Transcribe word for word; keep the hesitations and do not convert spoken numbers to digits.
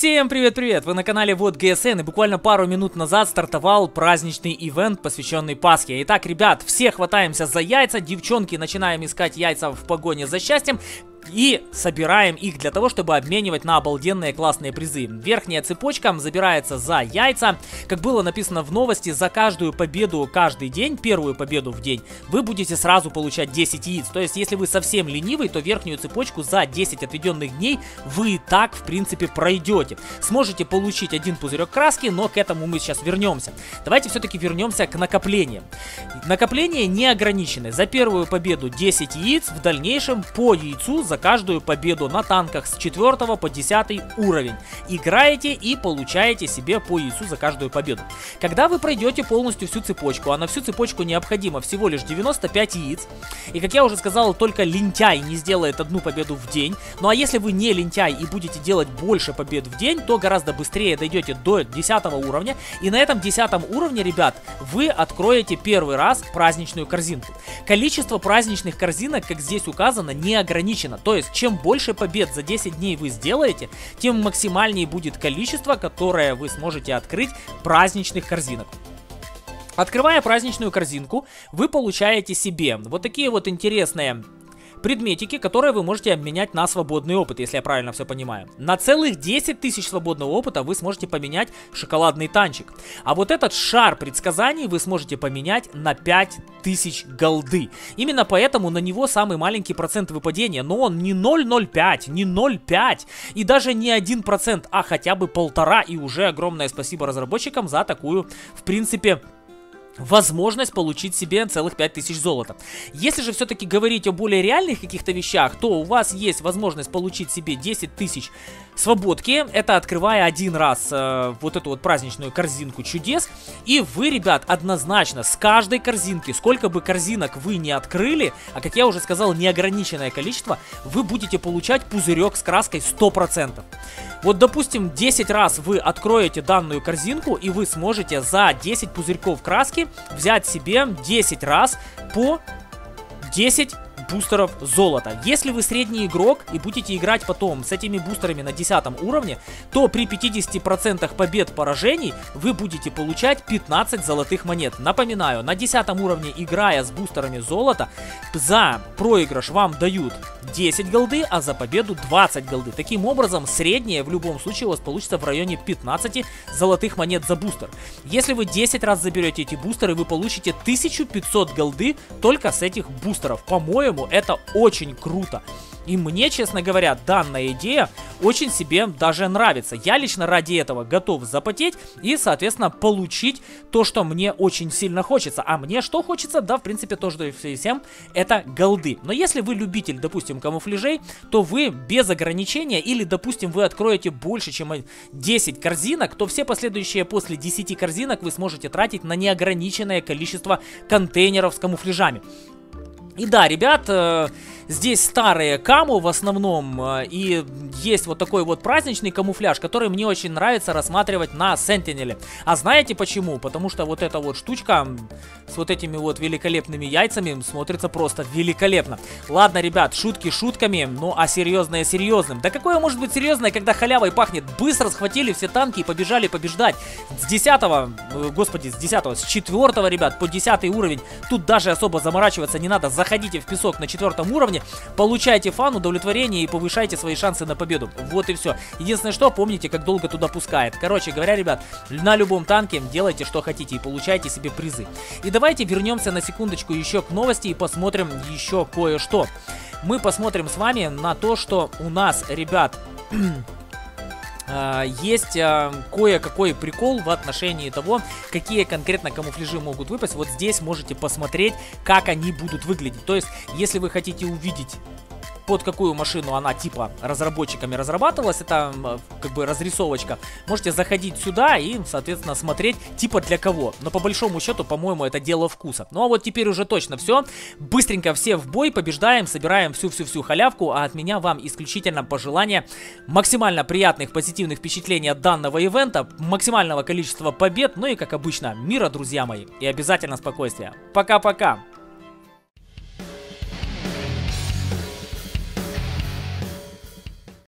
Всем привет-привет! Вы на канале вот джи эс эн, и буквально пару минут назад стартовал праздничный ивент, посвященный Пасхе. Итак, ребят, все хватаемся за яйца, девчонки, начинаем искать яйца в погоне за счастьем. И собираем их для того, чтобы обменивать на обалденные классные призы. Верхняя цепочка забирается за яйца. Как было написано в новости, за каждую победу каждый день, первую победу в день, вы будете сразу получать десять яиц. То есть, если вы совсем ленивый, то верхнюю цепочку за десять отведенных дней вы и так, в принципе, пройдете. Сможете получить один пузырек краски, но к этому мы сейчас вернемся. Давайте все-таки вернемся к накоплениям. Накопления не ограничены. За первую победу десять яиц, в дальнейшем по яйцу за каждую победу на танках с четвёртого по десятый уровень. Играете и получаете себе по яйцу за каждую победу. Когда вы пройдете полностью всю цепочку, а на всю цепочку необходимо всего лишь девяносто пять яиц, и, как я уже сказал, только лентяй не сделает одну победу в день. Ну а если вы не лентяй и будете делать больше побед в день, то гораздо быстрее дойдете до десятого уровня, и на этом десятом уровне, ребят, вы откроете первый раз праздничную корзинку. Количество праздничных корзинок, как здесь указано, не ограничено. То есть, чем больше побед за десять дней вы сделаете, тем максимальнее будет количество, которое вы сможете открыть праздничных корзинок. Открывая праздничную корзинку, вы получаете себе вот такие вот интересные предметики, которые вы можете обменять на свободный опыт, если я правильно все понимаю. На целых десять тысяч свободного опыта вы сможете поменять шоколадный танчик. А вот этот шар предсказаний вы сможете поменять на пять тысяч голды. Именно поэтому на него самый маленький процент выпадения, но он не ноль ноль пять, не ноль пять и даже не один процент, а хотя бы полтора, и уже огромное спасибо разработчикам за такую, в принципе, возможность получить себе целых пять тысяч золота. Если же все-таки говорить о более реальных каких-то вещах, то у вас есть возможность получить себе десять тысяч свободки. Это открывая один раз э, вот эту вот праздничную корзинку чудес. И вы, ребят, однозначно с каждой корзинки, сколько бы корзинок вы не открыли, а как я уже сказал, неограниченное количество, вы будете получать пузырек с краской сто процентов. Вот, допустим, десять раз вы откроете данную корзинку, и вы сможете за десять пузырьков краски взять себе десять раз по десять бустеров золота. Если вы средний игрок и будете играть потом с этими бустерами на десятом уровне, то при пятидесяти процентах побед поражений вы будете получать пятнадцать золотых монет. Напоминаю, на десятом уровне, играя с бустерами золота, за проигрыш вам дают десять голды, а за победу двадцать голды. Таким образом, среднее в любом случае у вас получится в районе пятнадцати золотых монет за бустер. Если вы десять раз заберете эти бустеры, вы получите тысячу пятьсот голды только с этих бустеров. По-моему, это очень круто. И мне, честно говоря, данная идея очень себе даже нравится. Я лично ради этого готов запотеть и, соответственно, получить то, что мне очень сильно хочется. А мне что хочется? Да, в принципе, то, что и всем, это голды. Но если вы любитель, допустим, камуфляжей, то вы без ограничения, или, допустим, вы откроете больше, чем десять корзинок, то все последующие после десяти корзинок вы сможете тратить на неограниченное количество контейнеров с камуфляжами. И да, ребят, э, здесь старые каму в основном, э, и есть вот такой вот праздничный камуфляж, который мне очень нравится рассматривать на Сентинеле. А знаете почему? Потому что вот эта вот штучка с вот этими вот великолепными яйцами смотрится просто великолепно. Ладно, ребят, шутки шутками, ну а серьезное серьезным. Да какое может быть серьезное, когда халявой пахнет? Быстро схватили все танки и побежали побеждать. С десятого, э, господи, с десятого, с четвёртого, ребят, по десятый уровень. Тут даже особо заморачиваться не надо. Заходите в песок на четвертом уровне, получайте фан, удовлетворение и повышайте свои шансы на победу. Вот и все. Единственное, что помните, как долго туда пускает. Короче говоря, ребят, на любом танке делайте, что хотите, и получайте себе призы. И давайте вернемся на секундочку еще к новости и посмотрим еще кое-что. Мы посмотрим с вами на то, что у нас, ребят, есть э, кое-какой прикол в отношении того, какие конкретно камуфляжи могут выпасть. Вот здесь можете посмотреть, как они будут выглядеть. То есть, если вы хотите увидеть, под какую машину она типа разработчиками разрабатывалась, это как бы разрисовочка, можете заходить сюда и, соответственно, смотреть типа для кого. Но по большому счету, по-моему, это дело вкуса. Ну а вот теперь уже точно все. Быстренько все в бой, побеждаем, собираем всю-всю-всю халявку. А от меня вам исключительно пожелание максимально приятных, позитивных впечатлений от данного ивента, максимального количества побед, ну и, как обычно, мира, друзья мои, и обязательно спокойствия. Пока-пока!